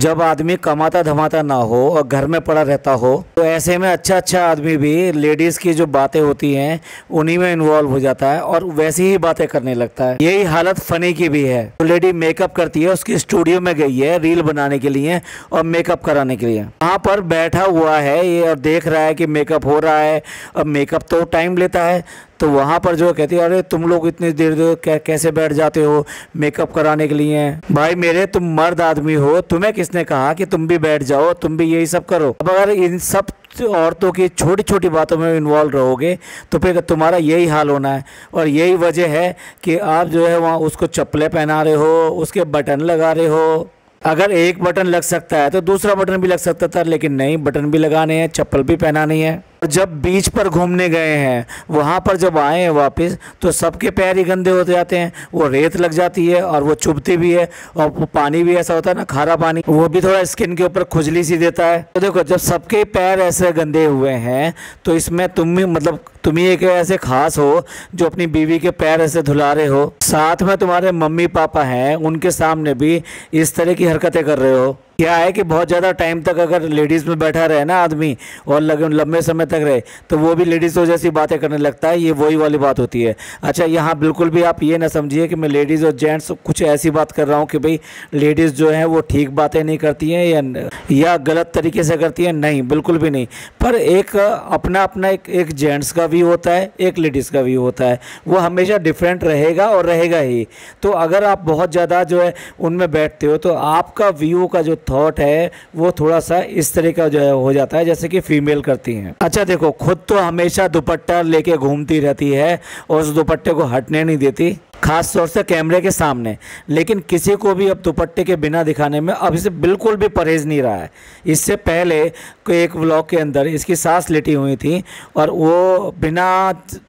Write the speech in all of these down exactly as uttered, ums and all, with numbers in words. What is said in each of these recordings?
जब आदमी कमाता धमाता ना हो और घर में पड़ा रहता हो तो ऐसे में अच्छा अच्छा आदमी भी लेडीज़ की जो बातें होती हैं उन्हीं में इन्वॉल्व हो जाता है और वैसी ही बातें करने लगता है। यही हालत फ़नी की भी है। तो लेडी मेकअप करती है, उसके स्टूडियो में गई है रील बनाने के लिए और मेकअप कराने के लिए, वहाँ पर बैठा हुआ है ये और देख रहा है कि मेकअप हो रहा है। अब मेकअप तो टाइम लेता है, तो वहाँ पर जो कहती है अरे तुम लोग इतनी देर देर कैसे बैठ जाते हो मेकअप कराने के लिए। भाई मेरे, तुम मर्द आदमी हो, तुम्हें किसने कहा कि तुम भी बैठ जाओ, तुम भी यही सब करो। अब अगर इन सब औरतों की छोटी छोटी बातों में इन्वॉल्व रहोगे तो फिर तुम्हारा यही हाल होना है। और यही वजह है कि आप जो है वहाँ उसको चप्पलें पहना रहे हो, उसके बटन लगा रहे हो। अगर एक बटन लग सकता है तो दूसरा बटन भी लग सकता था, लेकिन नहीं, बटन भी लगाने हैं, चप्पल भी पहनानी है। जब बीच पर घूमने गए हैं, वहाँ पर जब आए हैं वापस, तो सबके पैर ही गंदे हो जाते हैं, वो रेत लग जाती है और वो चुभती भी है और पानी भी ऐसा होता है ना, खारा पानी, वो भी थोड़ा स्किन के ऊपर खुजली सी देता है। तो देखो, जब सबके पैर ऐसे गंदे हुए हैं तो इसमें तुम भी, मतलब तुम ही एक ऐसे खास हो जो अपनी बीवी के पैर ऐसे धुला रहे हो, साथ में तुम्हारे मम्मी पापा हैं उनके सामने भी इस तरह की हरकतें कर रहे हो। क्या है कि बहुत ज़्यादा टाइम तक अगर लेडीज़ में बैठा रहे ना आदमी और लगे लंबे समय तक रहे तो वो भी लेडीज़ों जैसी बातें करने लगता है। ये वही वाली बात होती है। अच्छा, यहाँ बिल्कुल भी आप ये ना समझिए कि मैं लेडीज़ और जेंट्स कुछ ऐसी बात कर रहा हूँ कि भाई लेडीज़ जो है वो ठीक बातें नहीं करती हैं या, या गलत तरीके से करती हैं, नहीं, बिल्कुल भी नहीं। पर एक अपना अपना एक, एक जेंट्स का व्यू होता है, एक लेडीज़ का व्यू होता है, वो हमेशा डिफरेंट रहेगा और रहेगा ही। तो अगर आप बहुत ज़्यादा जो है उनमें बैठते हो तो आपका व्यू का जो थॉट है वो थोड़ा सा इस तरह का जो है हो जाता है जैसे कि फीमेल करती हैं। अच्छा देखो, खुद तो हमेशा दुपट्टा लेके घूमती रहती है और उस दुपट्टे को हटने नहीं देती, खास तौर से कैमरे के सामने, लेकिन किसी को भी अब दुपट्टे के बिना दिखाने में अब इसे बिल्कुल भी परहेज नहीं रहा है। इससे पहले एक व्लॉग के अंदर इसकी सास लेटी हुई थी और वो बिना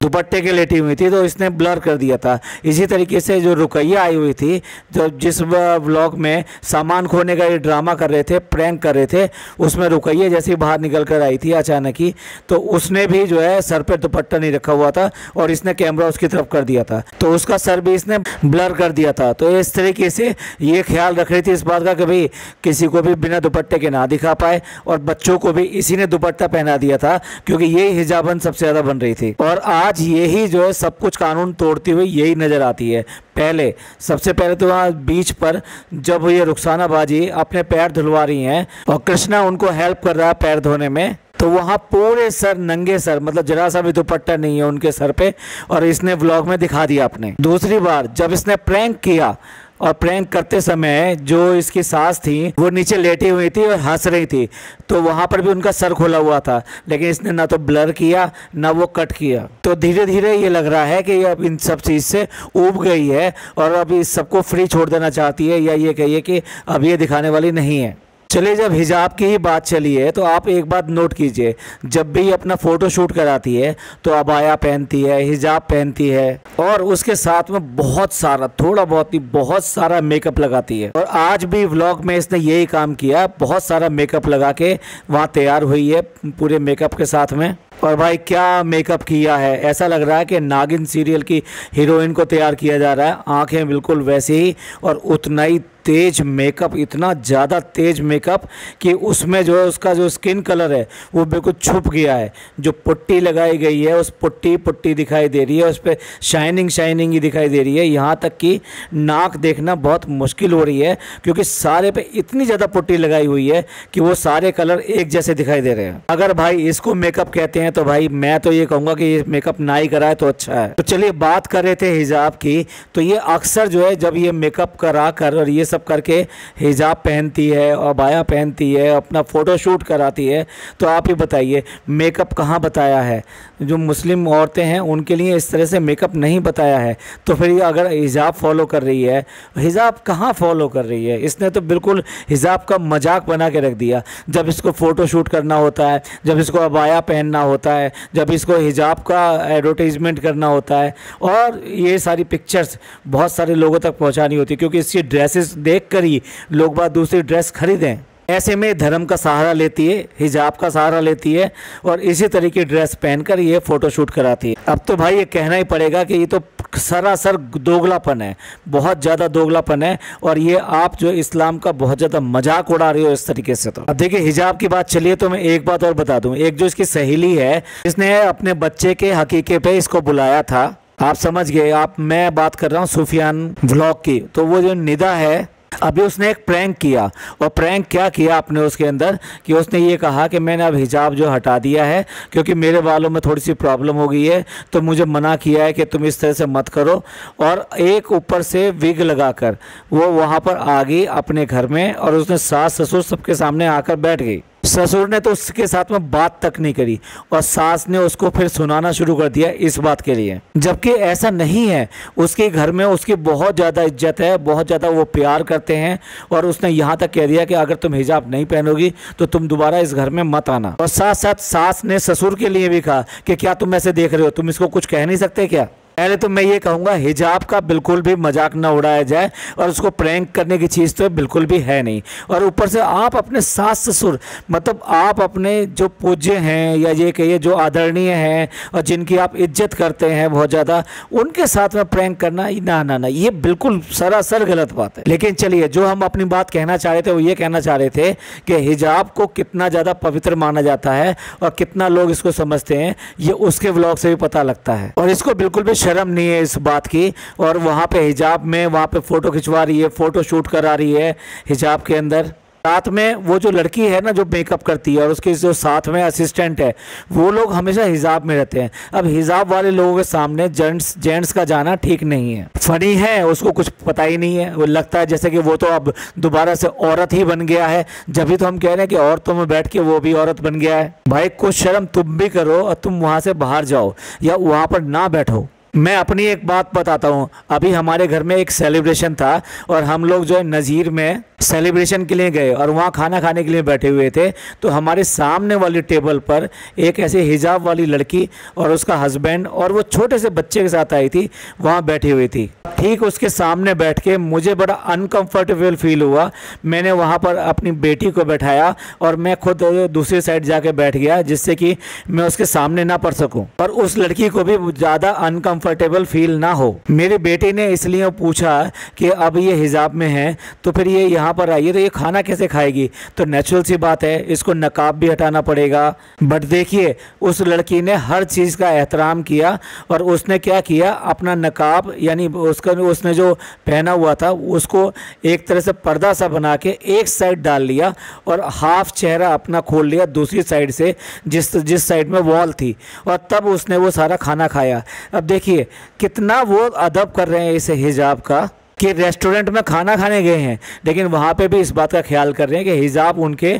दुपट्टे के लेटी हुई थी तो इसने ब्लर कर दिया था। इसी तरीके से जो रुकैया आई हुई थी, जो जिस व्लॉग में सामान खोने का ये ड्रामा कर रहे थे, प्रैंक कर रहे थे, उसमें रुकैया जैसे बाहर निकल कर आई थी अचानक ही, तो उसने भी जो है सर पर दुपट्टा नहीं रखा हुआ था और इसने कैमरा उसकी तरफ कर दिया था तो उसका सर भी इसने ब्लर कर दिया था। तो इस तरीके से ये ख्याल रख रही थी इस बात का कि भाई किसी को भी बिना दुपट्टे के ना दिखा पाए, और बच्चों को भी इसी ने दुपट्टा पहना दिया था क्योंकि ये हिजाबन सबसे ज़्यादा बन रही थी। और आज यही जो है सब कुछ कानून तोड़ती हुई यही नज़र आती है। पहले सबसे पहले तो वहाँ बीच पर जब ये रुखसाना बाजी अपने पैर धुलवा रही हैं और कृष्णा उनको हेल्प कर रहा है पैर धोने में, तो वहाँ पूरे सर नंगे सर, मतलब जरा सा भी दुपट्टा नहीं है उनके सर पे, और इसने व्लॉग में दिखा दिया आपने। दूसरी बार जब इसने प्रैंक किया, और प्रैंक करते समय जो इसकी सास थी वो नीचे लेटी हुई थी और हंस रही थी, तो वहाँ पर भी उनका सर खुला हुआ था, लेकिन इसने ना तो ब्लर किया ना वो कट किया। तो धीरे धीरे ये लग रहा है कि अब इन सब चीज़ से ऊब गई है और अब इस सबको फ्री छोड़ देना चाहती है, या ये कहिए कि अब ये दिखाने वाली नहीं है। चलिए, जब हिजाब की ही बात चली है तो आप एक बात नोट कीजिए, जब भी अपना फ़ोटो शूट कराती है तो अबाया पहनती है, हिजाब पहनती है और उसके साथ में बहुत सारा, थोड़ा बहुत ही बहुत सारा मेकअप लगाती है। और आज भी व्लॉग में इसने यही काम किया, बहुत सारा मेकअप लगा के वहाँ तैयार हुई है पूरे मेकअप के साथ में। और भाई क्या मेकअप किया है, ऐसा लग रहा है कि नागिन सीरियल की हीरोइन को तैयार किया जा रहा है। आँखें बिल्कुल वैसे ही और उतना ही तेज मेकअप, इतना ज़्यादा तेज मेकअप कि उसमें जो है उसका जो स्किन कलर है वो बिल्कुल छुप गया है। जो पुट्टी लगाई गई है उस पुट्टी पुट्टी दिखाई दे रही है, उस पर शाइनिंग शाइनिंग ही दिखाई दे रही है। यहाँ तक कि नाक देखना बहुत मुश्किल हो रही है क्योंकि सारे पे इतनी ज़्यादा पुट्टी लगाई हुई है कि वो सारे कलर एक जैसे दिखाई दे रहे हैं। अगर भाई इसको मेकअप कहते हैं तो भाई मैं तो ये कहूँगा कि ये मेकअप ना ही कराए तो अच्छा है। तो चलिए, बात कर रहे थे हिजाब की, तो ये अक्सर जो है जब ये मेकअप करा कर और ये सब करके हिजाब पहनती है और अबाया पहनती है, अपना फ़ोटो शूट कराती है, तो आप ही बताइए मेकअप कहाँ बताया है? जो मुस्लिम औरतें हैं उनके लिए इस तरह से मेकअप नहीं बताया है। तो फिर अगर हिजाब फॉलो कर रही है, हिजाब कहाँ फॉलो कर रही है? इसने तो बिल्कुल हिजाब का मजाक बना के रख दिया। जब इसको फ़ोटो शूट करना होता है, जब इसको अबाया पहनना होता है, जब इसको हिजाब का एडवर्टाइजमेंट करना होता है और ये सारी पिक्चर्स बहुत सारे लोगों तक पहुँचानी होती है क्योंकि इसकी ड्रेसेस देख कर ही लोग बात दूसरी ड्रेस खरीदें। ऐसे में धर्म का सहारा लेती है, हिजाब का सहारा लेती है और इसी तरह की ड्रेस पहनकर ये फ़ोटोशूट कराती है। अब तो भाई ये कहना ही पड़ेगा कि ये तो सरासर दोगलापन है, बहुत ज़्यादा दोगलापन है। और ये आप जो इस्लाम का बहुत ज़्यादा मजाक उड़ा रहे हो इस तरीके से। तो अब देखिए हिजाब की बात चलिए तो मैं एक बात और बता दूँ। एक जो इसकी सहेली है इसने अपने बच्चे के हकीके पे इसको बुलाया था, आप समझ गए, आप मैं बात कर रहा हूँ सुफियान व्लॉग की। तो वो जो निदा है अभी उसने एक प्रैंक किया, और प्रैंक क्या किया आपने उसके अंदर कि उसने ये कहा कि मैंने अब हिजाब जो हटा दिया है क्योंकि मेरे बालों में थोड़ी सी प्रॉब्लम हो गई है, तो मुझे मना किया है कि तुम इस तरह से मत करो। और एक ऊपर से विग लगाकर वो वहाँ पर आ गई अपने घर में, और उसने सास ससुर सबके सामने आकर बैठ गई। ससुर ने तो उसके साथ में बात तक नहीं करी, और सास ने उसको फिर सुनाना शुरू कर दिया इस बात के लिए, जबकि ऐसा नहीं है। उसके घर में उसकी बहुत ज़्यादा इज्जत है, बहुत ज़्यादा वो प्यार करते हैं, और उसने यहाँ तक कह दिया कि अगर तुम हिजाब नहीं पहनोगी तो तुम दोबारा इस घर में मत आना। और साथ साथ सास ने ससुर के लिए भी कहा कि क्या तुम ऐसे देख रहे हो, तुम इसको कुछ कह नहीं सकते क्या। पहले तो मैं ये कहूँगा हिजाब का बिल्कुल भी मजाक ना उड़ाया जाए, और उसको प्रैंक करने की चीज़ तो बिल्कुल भी है नहीं। और ऊपर से आप अपने सास ससुर, मतलब आप अपने जो पूज्य हैं या ये कहिए जो आदरणीय हैं और जिनकी आप इज्जत करते हैं बहुत ज़्यादा, उनके साथ में प्रैंक करना, ना ना ना, ये बिल्कुल सरासर गलत बात है। लेकिन चलिए जो हम अपनी बात कहना चाह रहे थे वो ये कहना चाह रहे थे कि हिजाब को कितना ज़्यादा पवित्र माना जाता है और कितना लोग इसको समझते हैं, ये उसके व्लॉग से भी पता लगता है। और इसको बिल्कुल भी शर्म नहीं है इस बात की। और वहाँ पे हिजाब में वहाँ पे फ़ोटो खिंचवा रही है, फ़ोटो शूट करा रही है हिजाब के अंदर। साथ में वो जो लड़की है ना जो मेकअप करती है, और उसके जो साथ में असिस्टेंट है, वो लोग हमेशा हिजाब में रहते हैं। अब हिजाब वाले लोगों के सामने जेंट्स जेंट्स का जाना ठीक नहीं है। फनी है, उसको कुछ पता ही नहीं है, वो लगता है जैसे कि वो तो अब दोबारा से औरत ही बन गया है। जब भी तो हम कह रहे हैं कि औरतों में बैठ के वो भी औरत बन गया है। भाई कुछ शर्म तुम भी करो और तुम वहाँ से बाहर जाओ या वहाँ पर ना बैठो। मैं अपनी एक बात बताता हूँ। अभी हमारे घर में एक सेलिब्रेशन था और हम लोग जो है नज़ीर में सेलिब्रेशन के लिए गए, और वहाँ खाना खाने के लिए बैठे हुए थे। तो हमारे सामने वाली टेबल पर एक ऐसे हिजाब वाली लड़की और उसका हस्बैंड और वो छोटे से बच्चे के साथ आई थी, वहाँ बैठी हुई थी। ठीक उसके सामने बैठ के मुझे बड़ा अनकंफर्टेबल फील हुआ। मैंने वहाँ पर अपनी बेटी को बैठाया और मैं खुद दूसरी साइड जाके बैठ गया, जिससे कि मैं उसके सामने ना पड़ सकूँ और उस लड़की को भी ज़्यादा अनकंफर्टेबल फील ना हो। मेरी बेटी ने इसलिए पूछा कि अब ये हिजाब में है तो फिर ये यहाँ पर आई है तो ये खाना कैसे खाएगी, तो नेचुरल सी बात है इसको नकाब भी हटाना पड़ेगा। बट देखिए उस लड़की ने हर चीज़ का एहतराम किया, और उसने क्या किया अपना नकाब यानी उसका उसने जो पहना हुआ था उसको एक तरह से पर्दा सा बना के एक साइड डाल लिया और हाफ चेहरा अपना खोल लिया दूसरी साइड से, जिस जिस साइड में वॉल थी, और तब उसने वो सारा खाना खाया। अब देखिए कितना वो अदब कर रहे हैं इस हिजाब का कि रेस्टोरेंट में खाना खाने गए हैं लेकिन वहाँ पे भी इस बात का ख्याल कर रहे हैं कि हिजाब उनके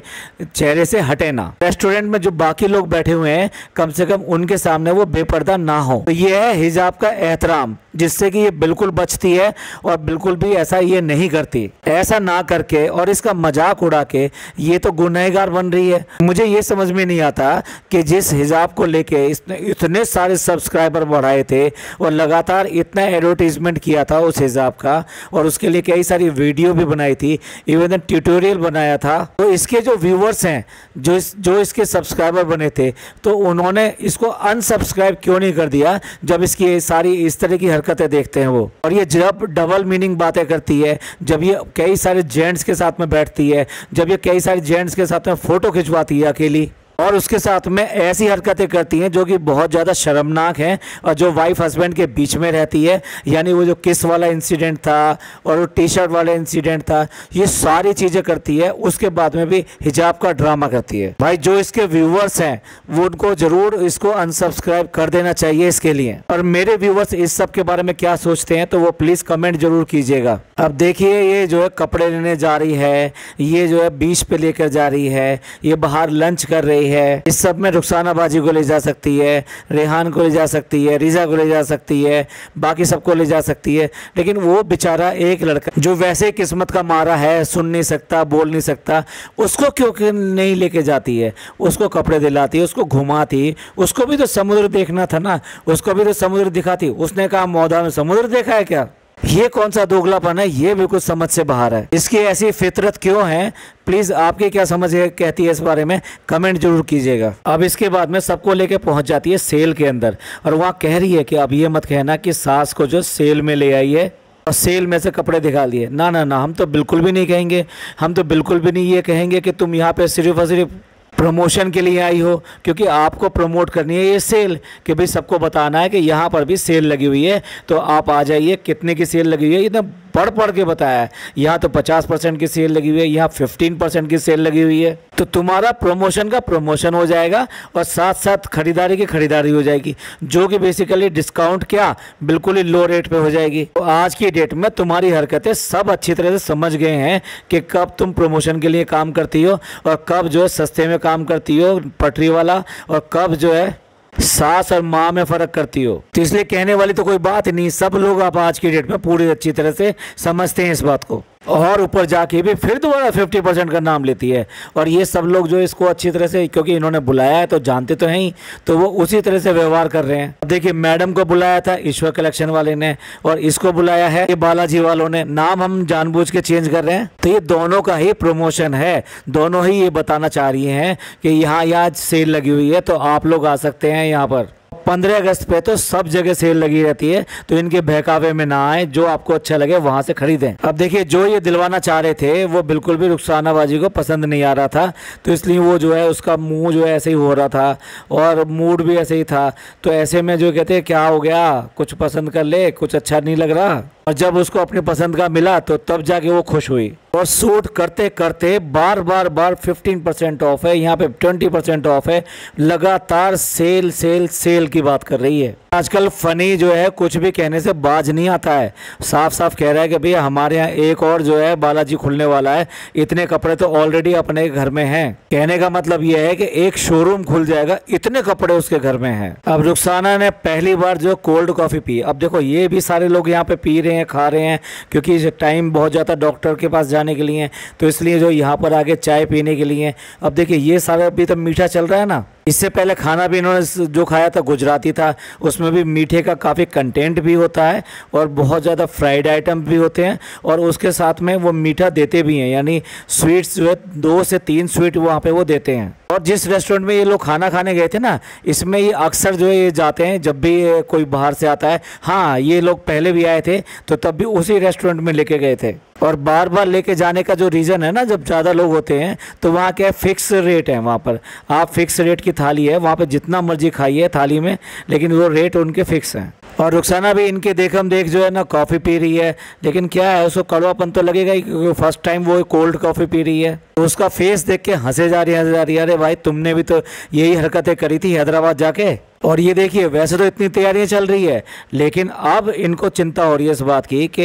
चेहरे से हटे ना। रेस्टोरेंट में जो बाकी लोग बैठे हुए हैं कम से कम उनके सामने वो बेपर्दा ना हो। तो ये है हिजाब का एहतराम, जिससे कि ये बिल्कुल बचती है और बिल्कुल भी ऐसा ये नहीं करती। ऐसा ना करके और इसका मजाक उड़ा के ये तो गुनहगार बन रही है। मुझे ये समझ में नहीं आता कि जिस हिजाब को लेके इसने इतने सारे सब्सक्राइबर बढ़ाए थे और लगातार इतना एडवर्टीजमेंट किया था उस हिजाब का, और उसके लिए कई सारी वीडियो भी बनाई थी, इवन ट्यूटोरियल बनाया था, तो इसके जो व्यूवर्स हैं जो इस, जो इसके सब्सक्राइबर बने थे तो उन्होंने इसको अनसब्सक्राइब क्यों नहीं कर दिया जब इसकी सारी इस तरह की हरकतें देखते हैं वो। और ये जब डबल मीनिंग बातें करती है, जब ये कई सारे जेंट्स के साथ में बैठती है, जब ये कई सारे जेंट्स के साथ में फ़ोटो खिंचवाती है अकेली, और उसके साथ में ऐसी हरकतें करती हैं जो कि बहुत ज़्यादा शर्मनाक हैं, और जो वाइफ हस्बैंड के बीच में रहती है, यानी वो जो किस वाला इंसिडेंट था और वो टी शर्ट वाला इंसिडेंट था, ये सारी चीज़ें करती है। उसके बाद में भी हिजाब का ड्रामा करती है। भाई जो इसके व्यूवर्स हैं वो उनको ज़रूर इसको अनसब्सक्राइब कर देना चाहिए इसके लिए। और मेरे व्यूवर्स इस सब के बारे में क्या सोचते हैं तो वो प्लीज़ कमेंट ज़रूर कीजिएगा। अब देखिए ये जो है कपड़े लेने जा रही है, ये जो है बीच पर लेकर जा रही है, ये बाहर लंच कर रही है है। इस सब में रुखसाना बाजी को ले जा सकती है, रेहान को ले जा सकती है, रिजा को ले जा सकती है, बाकी सबको ले जा सकती है, लेकिन वो बेचारा एक लड़का जो वैसे किस्मत का मारा है, सुन नहीं सकता, बोल नहीं सकता, उसको क्यों नहीं लेके जाती है, उसको कपड़े दिलाती, उसको घुमाती, उसको भी तो समुद्र देखना था ना, उसको भी तो समुद्र दिखाती। उसने कहा मौदा में समुद्र देखा है क्या। ये कौन सा दोगलापन है, ये बिल्कुल समझ से बाहर है। इसकी ऐसी फितरत क्यों है, प्लीज़ आपकी क्या समझ है कहती है इस बारे में कमेंट जरूर कीजिएगा। अब इसके बाद में सबको लेके पहुंच जाती है सेल के अंदर और वहाँ कह रही है कि अब ये मत कहना कि सास को जो सेल में ले आई है और सेल में से कपड़े दिखा लिए, ना ना ना, हम तो बिल्कुल भी नहीं कहेंगे, हम तो बिल्कुल भी नहीं ये कहेंगे कि तुम यहाँ पर सिर्फ और सिर्फ प्रमोशन के लिए आई हो, क्योंकि आपको प्रमोट करनी है ये सेल कि भाई सबको बताना है कि यहाँ पर भी सेल लगी हुई है तो आप आ जाइए, कितने की सेल लगी हुई है, इतना बढ़ बढ़ के बताया है, यहाँ तो पचास परसेंट की सेल लगी हुई है, यहाँ पंद्रह परसेंट की सेल लगी हुई है, तो तुम्हारा प्रमोशन का प्रमोशन हो जाएगा और साथ साथ खरीदारी की खरीदारी हो जाएगी, जो कि बेसिकली डिस्काउंट क्या बिल्कुल ही लो रेट पे हो जाएगी। तो आज की डेट में तुम्हारी हरकतें सब अच्छी तरह से समझ गए हैं कि कब तुम प्रमोशन के लिए काम करती हो और कब जो है सस्ते में काम करती हो पटरी वाला, और कब जो है सास और माँ में फ़र्क करती हो। तो इसलिए कहने वाली तो कोई बात नहीं, सब लोग आप आज की डेट में पूरी अच्छी तरह से समझते हैं इस बात को। और ऊपर जाके भी फिर दोबारा पचास परसेंट का नाम लेती है, और ये सब लोग जो इसको अच्छी तरह से, क्योंकि इन्होंने बुलाया है तो जानते तो हैं ही, तो वो उसी तरह से व्यवहार कर रहे हैं। देखिए, मैडम को बुलाया था ईश्वर कलेक्शन वाले ने और इसको बुलाया है ये बालाजी वालों ने, नाम हम जानबूझ के चेंज कर रहे हैं, तो ये दोनों का ही प्रमोशन है, दोनों ही ये बताना चाह रही हैं कि यहाँ यहाँ सेल लगी हुई है तो आप लोग आ सकते हैं यहाँ पर। पंद्रह अगस्त पे तो सब जगह सेल लगी रहती है, तो इनके बहकावे में ना आए, जो आपको अच्छा लगे वहाँ से खरीदें। अब देखिए, जो ये दिलवाना चाह रहे थे वो बिल्कुल भी रुखसाना बाजी को पसंद नहीं आ रहा था, तो इसलिए वो जो है उसका मुंह जो है ऐसे ही हो रहा था और मूड भी ऐसे ही था। तो ऐसे में जो कहते हैं क्या हो गया, कुछ पसंद कर ले, कुछ अच्छा नहीं लग रहा, और जब उसको अपनी पसंद का मिला तो तब जाके वो खुश हुई। और सूट करते करते बार बार बार पंद्रह परसेंट ऑफ है, यहाँ पे बीस परसेंट ऑफ है, लगातार सेल सेल सेल की बात कर रही है। आजकल फनी जो है कुछ भी कहने से बाज नहीं आता है, साफ साफ कह रहा है कि भैया हमारे यहाँ एक और जो है बालाजी खुलने वाला है, इतने कपड़े तो ऑलरेडी अपने घर में हैं। कहने का मतलब यह है कि एक शोरूम खुल जाएगा, इतने कपड़े उसके घर में हैं। अब रुखसाना ने पहली बार जो कोल्ड कॉफ़ी पी, अब देखो ये भी सारे लोग यहाँ पे पी रहे हैं, खा रहे हैं, क्योंकि टाइम बहुत ज़्यादा डॉक्टर के पास जाने के लिए, तो इसलिए जो यहाँ पर आगे चाय पीने के लिए। अब देखिए ये सारा अभी तो मीठा चल रहा है ना, इससे पहले खाना भी इन्होंने जो खाया था गुजराती था, उसमें भी मीठे का काफ़ी कंटेंट भी होता है और बहुत ज़्यादा फ्राइड आइटम भी होते हैं, और उसके साथ में वो मीठा देते भी हैं, यानी स्वीट्स जो है दो से तीन स्वीट वहाँ पे वो देते हैं। और जिस रेस्टोरेंट में ये लोग खाना खाने गए थे ना, इसमें ये अक्सर जो है ये जाते हैं जब भी कोई बाहर से आता है। हाँ, ये लोग पहले भी आए थे तो तब भी उसी रेस्टोरेंट में लेके गए थे, और बार बार लेके जाने का जो रीज़न है ना, जब ज़्यादा लोग होते हैं तो वहाँ क्या है, फिक्स रेट है, वहाँ पर आप फिक्स रेट की थाली है, वहाँ पे जितना मर्जी खाइए थाली में, लेकिन वो रेट उनके फिक्स हैं। और रुखसाना भी इनके देखम देख जो है ना कॉफ़ी पी रही है, लेकिन क्या है उसको कड़वापन तो लगेगा ही, क्योंकि फर्स्ट टाइम वो कोल्ड कॉफ़ी पी रही है। तो उसका फेस देख के हंसे जा रही है, हंसे जा रही है, अरे भाई तुमने भी तो यही हरकतें करी थी हैदराबाद जाके। और ये देखिए, वैसे तो इतनी तैयारियां चल रही है, लेकिन अब इनको चिंता हो रही है इस बात की कि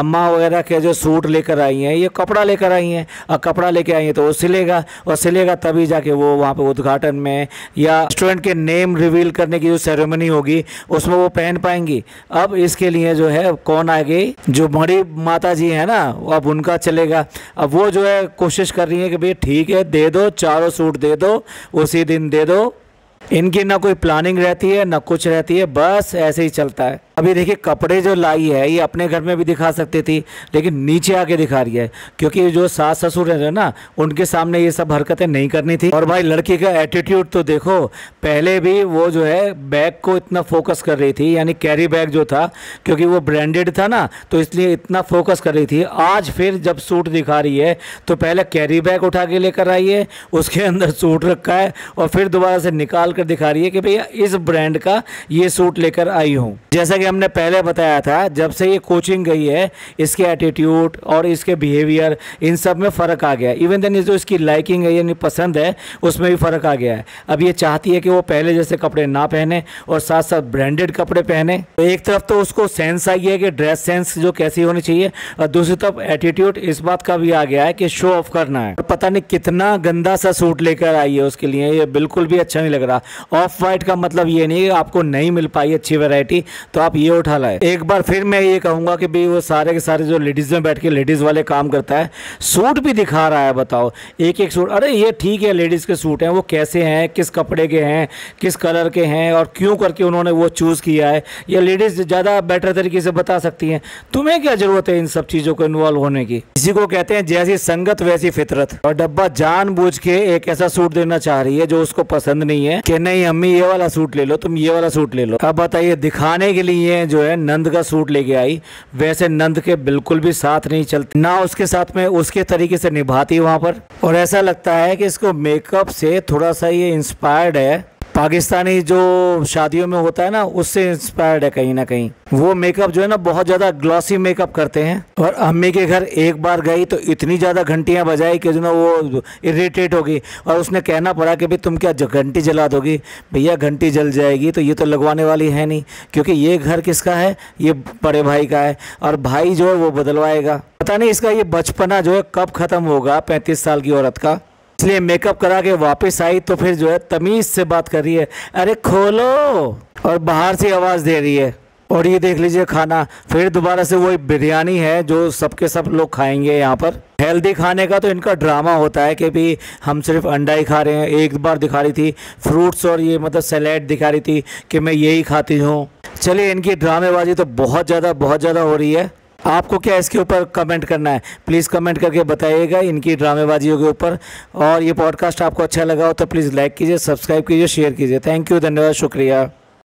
अम्मा वगैरह के जो सूट लेकर आई हैं, ये कपड़ा लेकर आई हैं, और कपड़ा लेकर आई हैं तो वो सिलेगा, और सिलेगा तभी जाके वो वहाँ पे उद्घाटन में या रेस्टोरेंट के नेम रिवील करने की जो सेरेमनी होगी उसमें वो पहन पाएंगी। अब इसके लिए जो है कौन आ गई, जो बड़ी माता जी है ना, अब उनका चलेगा। अब वो जो है कोशिश कर रही है कि भैया ठीक है, दे दो चारों सूट, दे दो उसी दिन, दे दो। इनकी ना कोई प्लानिंग रहती है ना कुछ रहती है, बस ऐसे ही चलता है। अभी देखिए, कपड़े जो लाई है ये अपने घर में भी दिखा सकती थी, लेकिन नीचे आके दिखा रही है, क्योंकि जो सास ससुर है ना उनके सामने ये सब हरकतें नहीं करनी थी। और भाई लड़की का एटीट्यूड तो देखो, पहले भी वो जो है बैग को इतना फोकस कर रही थी, यानी कैरी बैग जो था, क्योंकि वो ब्रांडेड था ना तो इसलिए इतना फोकस कर रही थी। आज फिर जब सूट दिखा रही है तो पहले कैरी बैग उठा के लेकर आई है, उसके अंदर सूट रखा है, और फिर दोबारा से निकाल कर दिखा रही है कि भैया इस ब्रांड का ये सूट लेकर आई हूँ। जैसा हमने पहले बताया था, जब से ये कोचिंग गई है इसके एटीट्यूड और इसके बिहेवियर इन सब में फ़र्क आ गया है। इवन देन जो इसकी लाइकिंग है, यानी पसंद है, उसमें भी फ़र्क आ गया है। अब ये चाहती है कि वो पहले जैसे कपड़े ना पहने और साथ साथ ब्रांडेड कपड़े पहने। तो एक तरफ तो उसको सेंस आई है कि ड्रेस सेंस जो कैसी होनी चाहिए, और दूसरी तरफ एटीट्यूड इस बात का भी आ गया है कि शो ऑफ करना है। पता नहीं कितना गंदा सा सूट लेकर आई है उसके लिए, ये बिल्कुल भी अच्छा नहीं लग रहा। ऑफ वाइट का मतलब ये नहीं आपको नहीं मिल पाई अच्छी वेराइटी, तो आप आप ये उठा लाए। एक बार फिर मैं ये कहूँगा कि भाई वो सारे के सारे जो लेडीज़ में बैठ के लेडीज़ वाले काम करता है, सूट भी दिखा रहा है, बताओ एक एक सूट। अरे ये ठीक है, लेडीज़ के सूट हैं, वो कैसे हैं, किस कपड़े के हैं, किस कलर के हैं और क्यों करके उन्होंने वो चूज़ किया है, ये लेडीज़ ज़्यादा बेटर तरीके से बता सकती हैं। तुम्हें क्या ज़रूरत है इन सब चीज़ों को इन्वॉल्व होने की। इसी को कहते हैं जैसी संगत वैसी फितरत। और डब्बा जानबूझ के एक ऐसा सूट देना चाह रही है जो उसको पसंद नहीं है कि नहीं अम्मी ये वाला सूट ले लो, तुम ये वाला सूट ले लो। अब बताइए, दिखाने के लिए जो है नंद का सूट लेके आई, वैसे नंद के बिल्कुल भी साथ नहीं चलती, ना उसके साथ में उसके तरीके से निभाती वहाँ पर। और ऐसा लगता है कि इसको मेकअप से थोड़ा सा ये इंस्पायर्ड है, पाकिस्तानी जो शादियों में होता है ना उससे इंस्पायर्ड है कहीं ना कहीं। वो मेकअप जो है ना बहुत ज़्यादा ग्लॉसी मेकअप करते हैं। और अम्मी के घर एक बार गई तो इतनी ज़्यादा घंटियाँ बजाई कि जो ना वो इरिटेट हो गई और उसने कहना पड़ा कि भाई तुम क्या घंटी जला दोगी, भैया घंटी जल जाएगी तो ये तो लगवाने वाली है नहीं, क्योंकि ये घर किसका है, ये बड़े भाई का है और भाई जो है वो बदलवाएगा। पता नहीं इसका ये बचपना जो है कब ख़त्म होगा पैंतीस साल की औरत का। इसलिए मेकअप करा के वापस आई तो फिर जो है तमीज़ से बात कर रही है, अरे खोलो, और बाहर से आवाज़ दे रही है। और ये देख लीजिए खाना, फिर दोबारा से वही बिरयानी है जो सबके सब लोग खाएंगे। यहाँ पर हेल्दी खाने का तो इनका ड्रामा होता है कि भी हम सिर्फ अंडा ही खा रहे हैं। एक बार दिखा रही थी फ्रूट्स और ये मतलब सैलेड दिखा रही थी कि मैं यही खाती हूँ। चलिए, इनकी ड्रामेबाजी तो बहुत ज़्यादा बहुत ज़्यादा हो रही है। आपको क्या इसके ऊपर कमेंट करना है, प्लीज़ कमेंट करके बताइएगा इनकी ड्रामेबाजियों के ऊपर। और ये पॉडकास्ट आपको अच्छा लगा हो तो प्लीज़ लाइक कीजिए, सब्सक्राइब कीजिए, शेयर कीजिए। थैंक यू, धन्यवाद, शुक्रिया।